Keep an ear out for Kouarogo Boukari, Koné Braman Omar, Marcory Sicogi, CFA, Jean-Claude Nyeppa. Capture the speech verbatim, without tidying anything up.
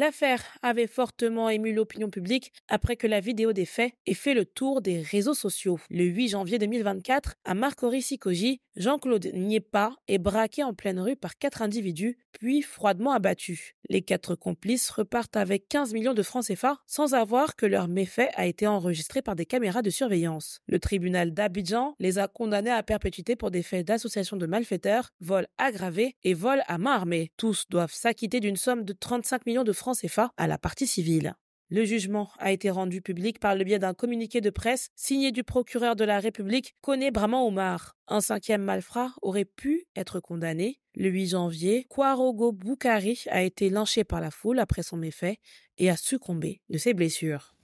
L'affaire avait fortement ému l'opinion publique après que la vidéo des faits ait fait le tour des réseaux sociaux. Le huit janvier deux mille vingt-quatre, à Marcory Sicogi, Jean-Claude Nyeppa est braqué en pleine rue par quatre individus, puis froidement abattu. Les quatre complices repartent avec quinze millions de francs C F A sans avoir que leur méfait a été enregistré par des caméras de surveillance. Le tribunal d'Abidjan les a condamnés à perpétuité pour des faits d'association de malfaiteurs, vol aggravé et vol à main armée. Tous doivent s'acquitter d'une somme de trente-cinq millions de francs C F A à la partie civile. Le jugement a été rendu public par le biais d'un communiqué de presse signé du procureur de la République, Koné Braman Omar. Un cinquième malfrat aurait pu être condamné. Le huit janvier, Kouarogo Boukari a été lynché par la foule après son méfait et a succombé de ses blessures.